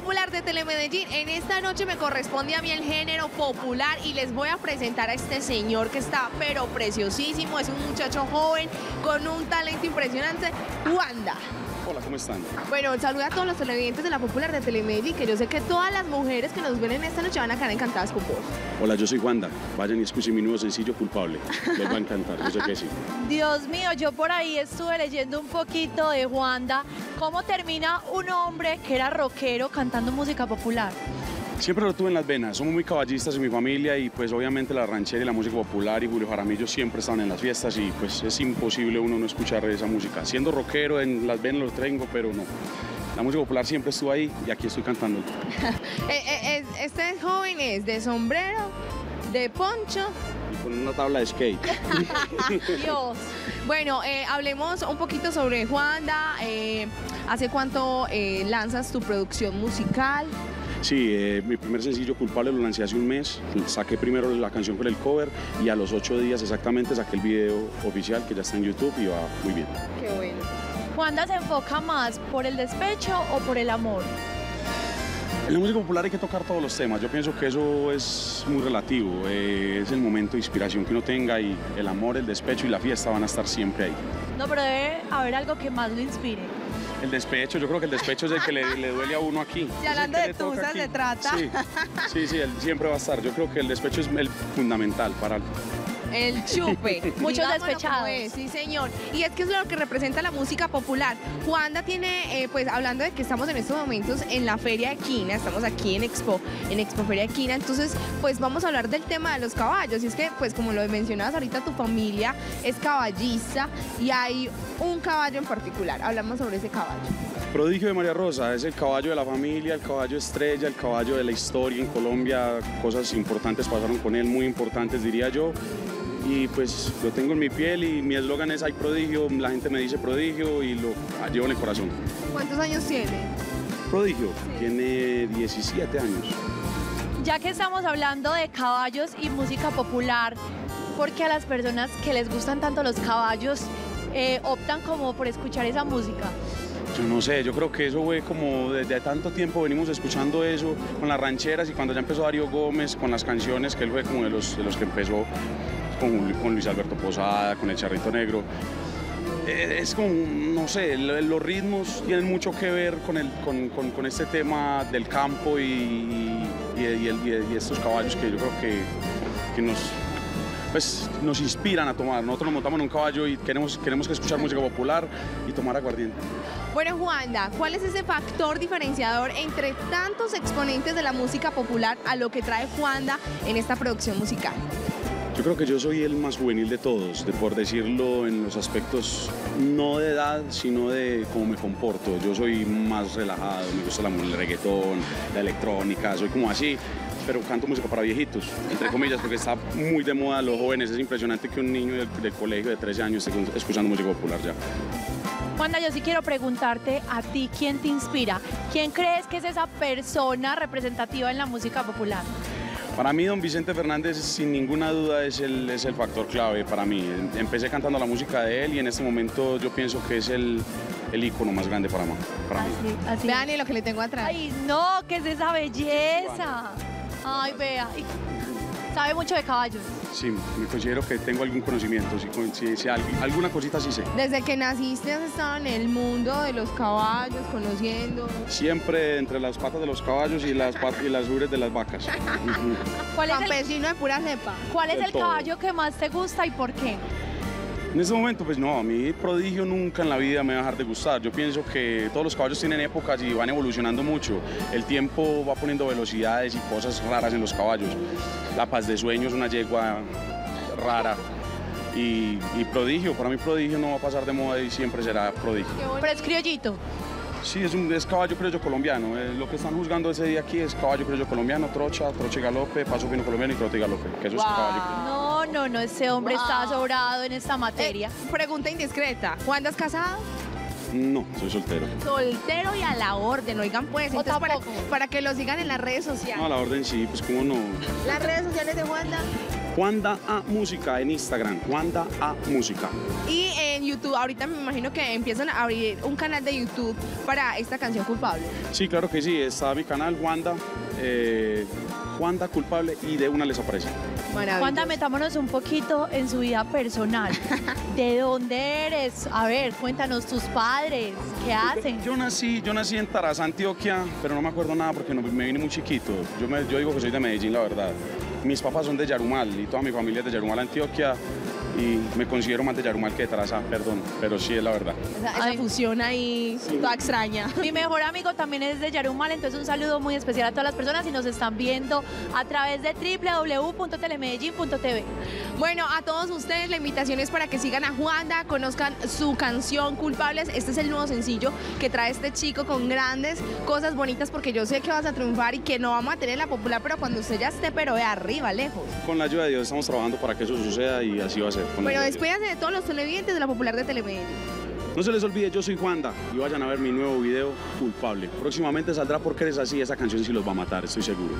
popular de Telemedellín. En esta noche me corresponde a mí el género popular y les voy a presentar a este señor que está pero preciosísimo. Es un muchacho joven con un talento impresionante, Juanda. Hola, ¿cómo están? Bueno, saluda a todos los televidentes de la popular de Telemedellín, que yo sé que todas las mujeres que nos ven en esta noche van a quedar encantadas con vos. Hola, yo soy Juanda. Vayan y escuchen mi nuevo sencillo, Culpable. Les va a encantar, yo sé que sí. Dios mío, yo por ahí estuve leyendo un poquito de Juanda. ¿Cómo termina un hombre que era rockero cantando música popular? Siempre lo tuve en las venas. Somos muy caballistas en mi familia y pues obviamente la ranchera y la música popular y Julio Jaramillo siempre estaban en las fiestas y pues es imposible uno no escuchar esa música. Siendo rockero en las venas lo tengo, pero no. La música popular siempre estuvo ahí y aquí estoy cantando. Este joven es de sombrero, de poncho y con una tabla de skate. Dios. Bueno, hablemos un poquito sobre Juanda. ¿Hace cuánto lanzas tu producción musical? Sí, mi primer sencillo, Culpable, lo lancé hace un mes. Saqué primero la canción con el cover y a los 8 días exactamente saqué el video oficial que ya está en YouTube y va muy bien. Qué bueno. ¿Juanda se enfoca más por el despecho o por el amor? En la música popular hay que tocar todos los temas. Yo pienso que eso es muy relativo. Es el momento de inspiración que uno tenga y el amor, el despecho y la fiesta van a estar siempre ahí. No, pero debe haber algo que más lo inspire. El despecho, yo creo que el despecho es el que le duele a uno aquí. Y hablando de tuzas se trata. Sí, él siempre va a estar. Yo creo que el despecho es el fundamental para... El chupe. Muchos despechados. Sí, señor. Y es que es lo que representa la música popular. Juanda tiene, pues, hablando de que estamos en estos momentos en la Feria de Quina, estamos aquí en Expo Feria de Quina, entonces, pues, vamos a hablar del tema de los caballos. Y es que, pues, como lo mencionabas ahorita, tu familia es caballista y hay un caballo en particular. Hablamos sobre ese caballo. Prodigio de María Rosa es el caballo de la familia, el caballo estrella, el caballo de la historia en Colombia. Cosas importantes pasaron con él, muy importantes, diría yo. Y pues lo tengo en mi piel y mi eslogan es: hay prodigio, la gente me dice prodigio y lo llevo en el corazón. ¿Cuántos años tiene? Prodigio, sí. Tiene 17 años. Ya que estamos hablando de caballos y música popular, ¿por qué a las personas que les gustan tanto los caballos optan como por escuchar esa música? Yo no sé, yo creo que eso fue como desde tanto tiempo venimos escuchando eso con las rancheras y cuando ya empezó Darío Gómez con las canciones, que él fue como de los que empezó. Con Luis Alberto Posada, con el Charrito Negro. Es como, no sé, los ritmos tienen mucho que ver con este tema del campo y estos caballos que yo creo que nos inspiran a tomar. Nosotros nos montamos en un caballo y queremos que escuchar música popular y tomar aguardiente. Bueno, Juanda, ¿cuál es ese factor diferenciador entre tantos exponentes de la música popular a lo que trae Juanda en esta producción musical? Yo creo que yo soy el más juvenil de todos, por decirlo en los aspectos no de edad, sino de cómo me comporto. Yo soy más relajado, me gusta el reggaetón, la electrónica, soy como así, pero canto música para viejitos, entre comillas, porque está muy de moda los jóvenes. Es impresionante que un niño del colegio de 13 años esté escuchando música popular ya. Juanda, yo sí quiero preguntarte a ti, ¿quién te inspira? ¿Quién crees que es esa persona representativa en la música popular? Para mí, don Vicente Fernández, sin ninguna duda, es el factor clave para mí. Empecé cantando la música de él y en este momento yo pienso que es el ícono más grande para mí. Así. Vean y lo que le tengo atrás. ¡Ay, no! ¿Qué es esa belleza? ¡Ay, vea! ¿Sabe mucho de caballos? Sí, me considero que tengo algún conocimiento, sí, alguna cosita sí sé. ¿Desde que naciste has estado en el mundo de los caballos, conociendo? Siempre entre las patas de los caballos y las ubres de las vacas. ¿Cuál es campesino de pura cepa? ¿Cuál es el caballo que más te gusta y por qué? En este momento, pues no, a mí Prodigio nunca en la vida me va a dejar de gustar. Yo pienso que todos los caballos tienen épocas y van evolucionando mucho. El tiempo va poniendo velocidades y cosas raras en los caballos. La Paz de Sueño es una yegua rara. Y Prodigio, para mí Prodigio no va a pasar de moda y siempre será Prodigio. Pero es criollito. Sí, es caballo criollo colombiano. Lo que están juzgando ese día aquí es caballo criollo colombiano, trocha, troche galope, paso fino colombiano y trote galope, que eso es caballo criollo. No, ese hombre está sobrado en esta materia. Pregunta indiscreta, ¿Juanda es casado? No, soy soltero. Soltero y a la orden, oigan pues, entonces para que lo sigan en las redes sociales. No, a la orden sí, pues cómo no. ¿Las redes sociales de Juanda? Juanda A Música en Instagram, Juanda A Música. Y en YouTube, ahorita me imagino que empiezan a abrir un canal de YouTube para esta canción Culpable. Sí, claro que sí, está mi canal Juanda, Juanda Culpable, y de una les aparece. Juanda, metámonos un poquito en su vida personal. ¿De dónde eres? A ver, cuéntanos, tus padres, ¿qué hacen? Yo nací en Taraza, Antioquia, pero no me acuerdo nada porque me vine muy chiquito. Yo digo que soy de Medellín, la verdad. Mis papás son de Yarumal y toda mi familia es de Yarumal, Antioquia. Y me considero más de Yarumal que de Taraza, perdón, pero sí es la verdad. Esa fusión ahí, sí, toda extraña. Mi mejor amigo también es de Yarumal, entonces un saludo muy especial a todas las personas y nos están viendo a través de www.telemedellín.tv. Bueno, a todos ustedes la invitación es para que sigan a Juanda, conozcan su canción Culpables. Este es el nuevo sencillo que trae este chico con grandes cosas bonitas, porque yo sé que vas a triunfar y que no vamos a tener la popular, pero cuando usted ya esté, pero de arriba, lejos. Con la ayuda de Dios estamos trabajando para que eso suceda y así va a ser. Bueno, despídase de todos los televidentes de la popular de Telemedellín. No se les olvide, yo soy Juanda y vayan a ver mi nuevo video Culpable. Próximamente saldrá Porque Eres Así, esa canción sí los va a matar, estoy seguro.